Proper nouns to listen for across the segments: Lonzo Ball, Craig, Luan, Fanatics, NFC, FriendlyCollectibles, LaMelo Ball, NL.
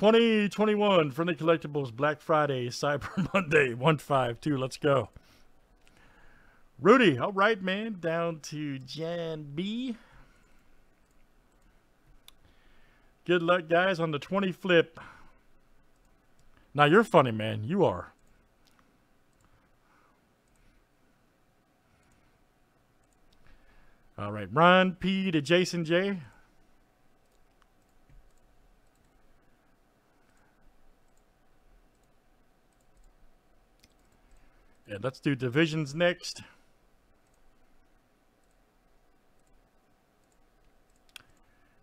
2021 Friendly Collectibles Black Friday Cyber Monday 152. Let's go. Rudy, all right, man. Down to Jan B. Good luck, guys, on the 20 flip. Now you're funny, man. You are. All right, Ron P to Jason J. Yeah, let's do divisions next.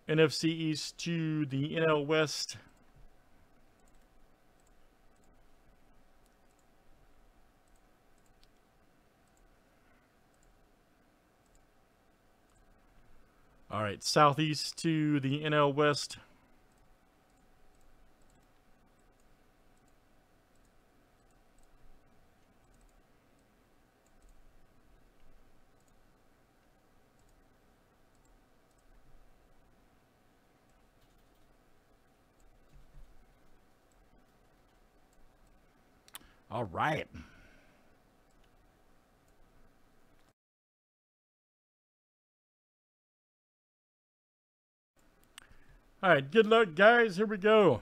NFC East to the NL West. All right, Southeast to the NL West. All right. All right, good luck, guys. Here we go.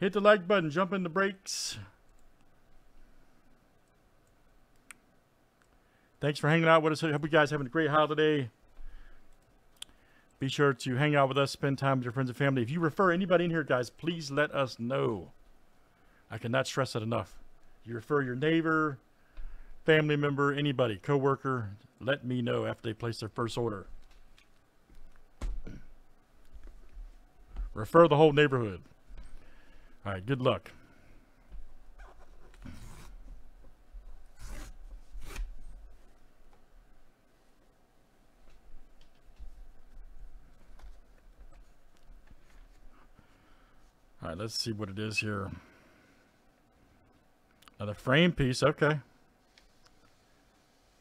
Hit the like button, jump in the breaks. Thanks for hanging out with us. I hope you guys are having a great holiday. Be sure to hang out with us, spend time with your friends and family. If you refer anybody in here, guys, please let us know. I cannot stress it enough. You refer your neighbor, family member, anybody, coworker, let me know after they place their first order. Refer the whole neighborhood. All right, good luck. All right, let's see what it is here. Another frame piece, okay.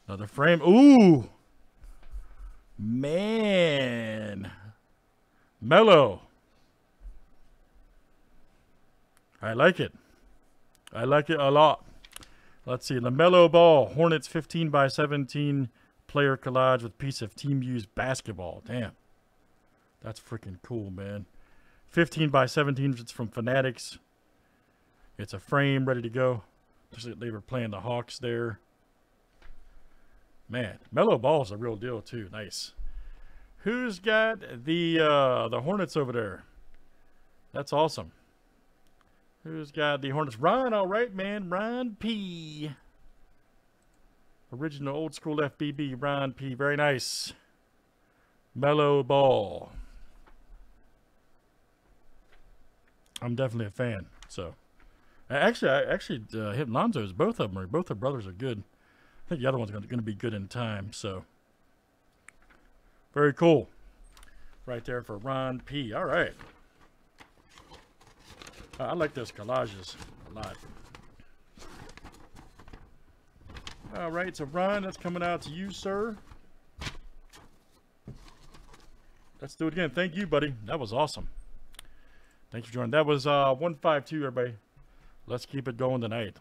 Another frame, ooh! Man! Mellow. I like it. I like it a lot. Let's see. LaMelo Ball, Hornets 15x17 player collage with piece of Team U's basketball. Damn. That's freaking cool, man. 15x17. It's from Fanatics. It's a frame ready to go. They were playing the Hawks there. Man, LaMelo Ball's a real deal too. Nice. Who's got the Hornets over there? That's awesome. Who's got the Hornets? Ron, all right, man. Ron P. Original old school FBB, Ron P. Very nice. LaMelo Ball. I'm definitely a fan. So, I actually hit Lonzo's. Both of them are. Both their brothers are good. I think the other one's going to be good in time. So, very cool. Right there for Ron P. All right. I like those collages a lot. All right, so Ryan, that's coming out to you, sir. Let's do it again. Thank you, buddy. That was awesome. Thanks for joining. That was 152, everybody. Let's keep it going tonight.